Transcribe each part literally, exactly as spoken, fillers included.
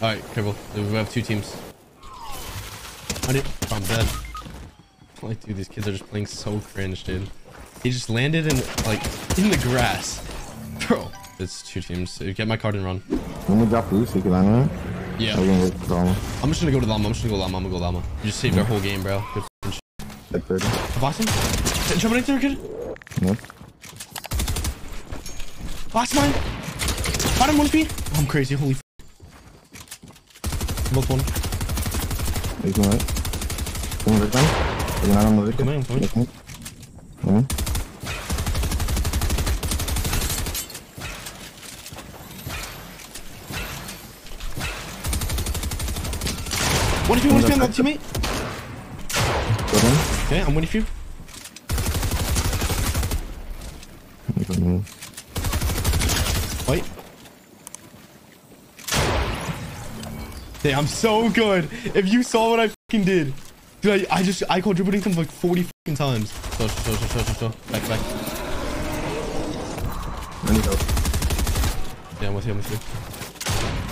Alright, careful. We have two teams. I didn't. Oh, I'm dead. Like, dude, these kids are just playing so cringe, dude. He just landed in, like, in the grass. Bro. It's two teams. Get my card and run. Let me drop loose. You can land on it. Yeah. I'm just gonna go to Llama. I'm just gonna go Llama. I'm gonna go Llama. You just saved our whole game, bro. Good f***ing shit. That bird. Boss him? Jump right there, kid. Yep. Boss mine. Bottom one P. Oh, I'm crazy. Holy f***. Both one. He's on it. Come on, Rickman. Not on the Rickman. I'm coming, I'm coming. Come on. What if you want to be on that teammate? Okay, I'm waiting for you. Wait. Hey, I'm so good. If you saw what I fucking did. Dude, I, I just, I called dribbling him like forty fucking times. So, so, so, so, so, so. Back, back. Let me go. Yeah, I'm with you, I'm with you.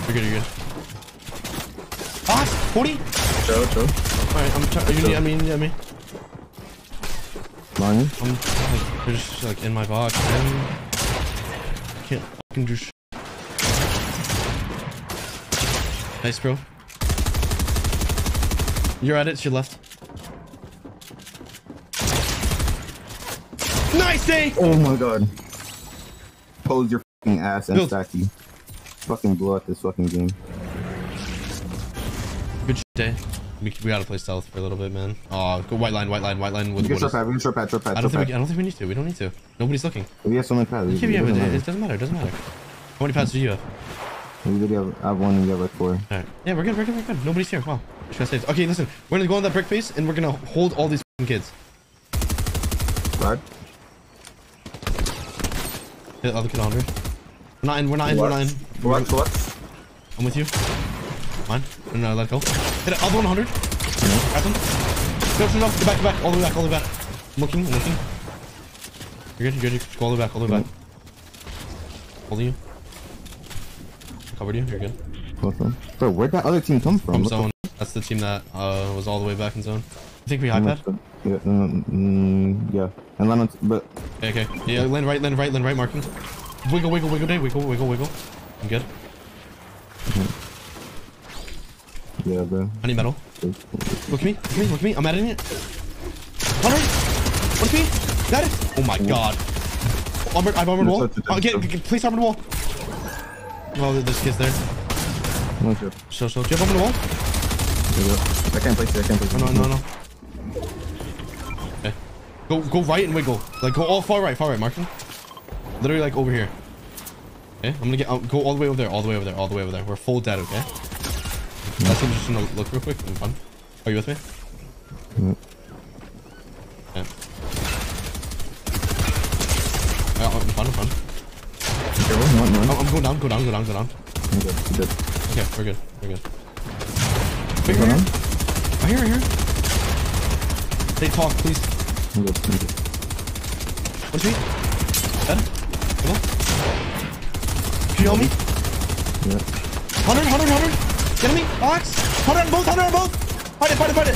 You're good, you're good. Ah, forty? Show, show. Alright, I'm trying. You need me, you need me. Mine? I'm like, they're just like in my box, man. I can't fucking do shit. Nice, bro. You're at it, it's your left. Nice day! Oh my god. Pose your fucking ass and stack you. Fucking blow out this fucking game. Good day. We, we gotta play stealth for a little bit, man. Aw, oh, go white line, white line, white line. With we can short pad, we can short pad, short pad, I don't, think we, I don't think we need to, we don't need to. Nobody's looking. We have so many pads. It, it, doesn't it doesn't matter, it doesn't matter. How many pads do you have? We literally have, I have one and you have like four. Alright. Yeah, we're good, we're good, we're good. Nobody's here, wow. Just gonna save. Okay, listen, we're gonna go on that brick base and we're gonna hold all these kids. Right. Hit the other kid on her. We're not in, we're not in, what? we're not in. We're what? What? What? I'm with you. Mine. No, no, let go. Hit it. Other one hundred. Grab him. No, no, no. Go back, go back. All the way back, all the way back. I'm looking, I'm looking. You're good, you're good. Go all the way back, all the way back. Holding you. I covered you. You're good. Bro, where'd that other team come from? From zone. That's the team that uh, was all the way back in zone. I think we iPad. Yeah, um, yeah. And land on, but... Okay, okay. Yeah, land right, land right, land right marking. Wiggle, wiggle, wiggle, day. Wiggle, wiggle, wiggle. I'm good. Mm-hmm. Yeah, bro. I need metal. Look at me. Look at me. Look at me. I'm adding it. Bomber. Look at me. Got it. Oh my yeah. god. Armored. I've armored wall. Oh, get, get, place armored wall. Oh, there's kids there. No, sure. So, so. Do you have armored wall? I can't place it. I can't place it. Oh, no, no, no. Okay. Go, go right and wiggle. Like, go all far right. Far right, Martin. Literally, like, over here. Okay. I'm gonna get, I'll go all the way over there. All the way over there. All the way over there. We're full dead, okay? That's what I'm just gonna look real quick and fun. Are you with me? Yep. Yeah. Yeah. I'm fun, I'm fun. Okay, well, no, no. Oh, I'm going down, go down, go down, go down. I'm good, I'm good. Okay, we're good, we're good. Wait, right here, right here. They talk, please. I'm good, I'm good. What's he? Dead? Hello? Can you help me? Yeah. one hundred, one hundred, one hundred! Get me! Box! Hold on both! Hold on both! Fight it! Fight it! Fight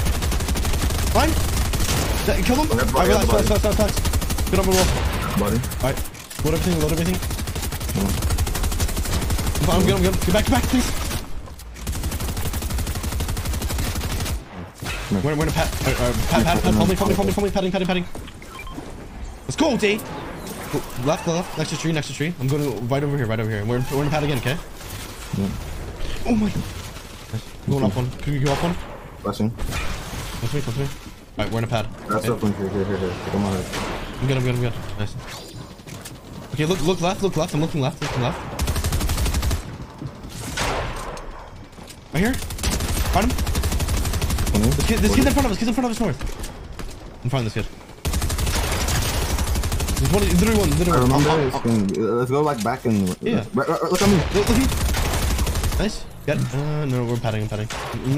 it! Fine! Kill them! Alright, relax, relax, relax, relax. Get over the wall. Alright. Load everything, load everything. Oh. I'm good, I'm good. Get back, get back, please! No. We're, we're in a pat. Alright, alright. Pat, pat, pat. Follow me, follow me, follow me, follow me. Padding, padding, padding. Let's go, D! Go. Left, left. Next to tree, next to tree. I'm going to right over here, right over here. We're, we're in a pad again, okay? Yeah. Oh my... Going up one. Can you go up one? Flashing. Watch me, watch me. Alright, we're in a pad. That's okay. Open. Here, here, here, here. Come on. I'm good, I'm good, I'm good. Nice. Okay, look, look left, look left. I'm looking left, looking left. Right here. Find him. Mm-hmm. This kid, this kid's in front of us. Kid's in front of us north. I'm finding this kid. There's one, literally one, literally I remember one. I'll, I'll, I'll, let's go like back and... Yeah. Right, right, right, look at me. Look, look at me. Nice. Got it. Uh, no, we're padding, I'm padding.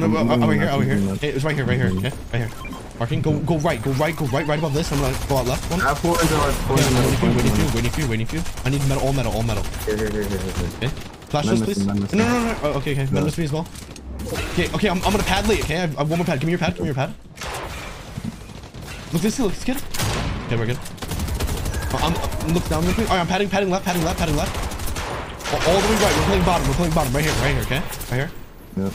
No, no, no, over here, over here. Hey, it's right here, right here, okay? Right here. Marking, go go right, go right, go right, right above this. I'm gonna go out left one. I four into our waiting for you, waiting for you, waiting for you. I need metal, all metal, all metal. Here, here, here, here, here. Okay. Flash this, please. No, no, no, no. Oh, okay, okay. No. Menace me as well. Okay, okay. I'm, I'm gonna pad late. Okay, I have one more pad. Give me your pad. Give me your pad. Look, this looks good. Okay, we're good. I'm, I'm look down. Look. All right, I'm padding, padding left, padding left, padding left. All the way right. We're playing bottom. We're playing bottom. Right here, right here. Okay, right here. Yep.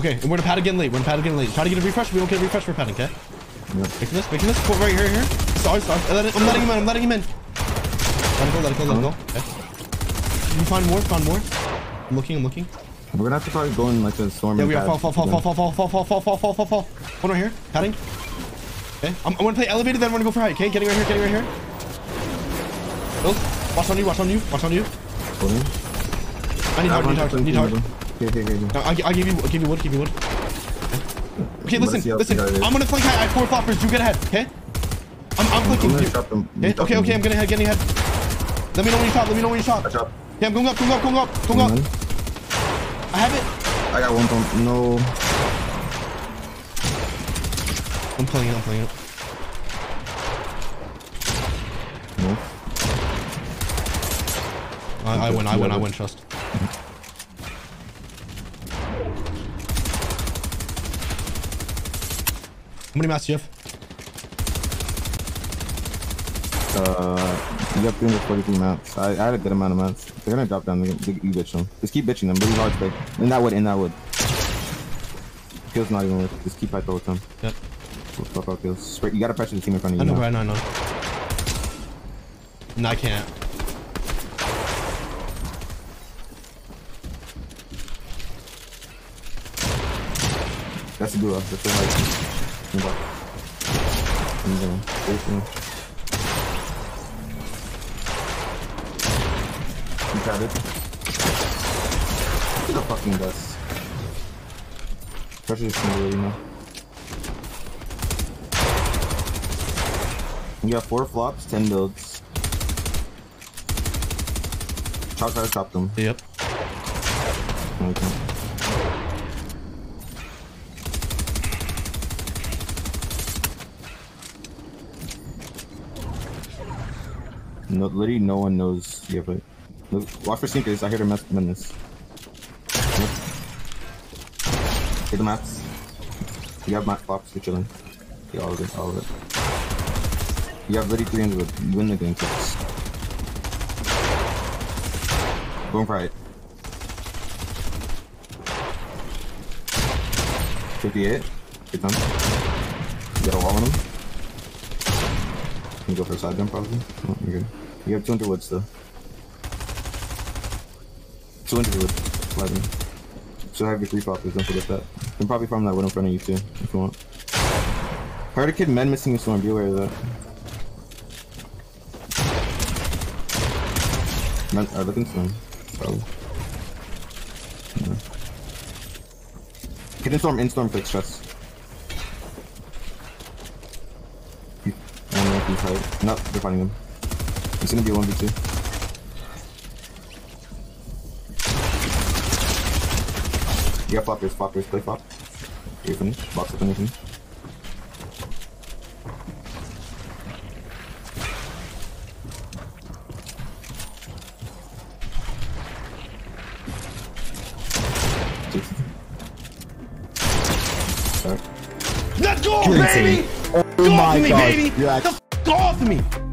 Okay, and we're gonna pad again late. We're gonna pad again late. Try to get a refresh. We don't get a refresh. We're padding. Okay. Yep. Making this, making this. Right here, here. Sorry, sorry. I'm letting him in. I'm letting him in. Let him go. Let him go. Let him go. Okay. Can you find more? Find more? I'm looking, I'm looking. We're gonna have to probably go in like a storm. Yeah, we are. Fall, fall, fall, fall, fall, fall, fall, fall, fall, fall, fall, fall, fall. One right here. Padding. Okay. I'm, I'm gonna play elevated, then I'm gonna go for high. Okay, getting right here, getting right here. Build. Watch on you, watch on you, watch on you. I need hard, need hard, need hard. Okay, okay, okay. No, I, I give you, give you wood, give you wood. Okay, okay listen, listen. I'm gonna flank high. I have four floppers. You get ahead, okay? I'm, I'm flanking. Okay, okay, okay. I'm getting ahead, getting ahead. Let me know when you shot. Let me know when you shot. Yeah, I'm going up, going up, going up, going up. I have it. I got one pump. No. I'm playing it, I'm playing it. No. I, I win, I win, I win, trust. How many mats do you have? Uh... You got three hundred forty-three mats. I, I had a good amount of mats. They're gonna drop down. They're gonna, you bitch them. Just keep bitching them. Really hard to play. In that wood, in that wood. Kill's not even worth it. Just keep hype with them. Yep. We'll fuck out kills. You gotta pressure the team in front of you. I know, bro. I know, I know. No, I can't. That's a good one. That's a hard one. I'm going. Got it. Look at the fucking dust. Pressure is gonna really now. You got four flops, ten builds. Chop, try to chop them. Yep. Okay. No, literally no one knows. Yeah, but. Watch for sneakers, I heard her mess with menace. Hit the mats. You have mat flops, you're chilling. Get all of it, all of it. You have literally three hundred, you win the game, folks. Going for it. fifty-eight. Good time. You got a wall on him. You can go for a side gun, probably. Oh, you're good. You have two hundred wood still. two hundred wood, eleven. So I have your three poppers, don't forget that. You can probably farm that wood in front of you too, if you want. Hardikid men missing a storm, be aware of that. Men are looking storm, probably. Yeah. Hidden storm, in storm, fix stress. I don't know if he's hurt. No, they're fighting him. It's gonna be a one v two. Yeah, poppers, poppers, play pop. You finish, box up anything. Let's go, baby! Oh, go off me, baby! Go off me!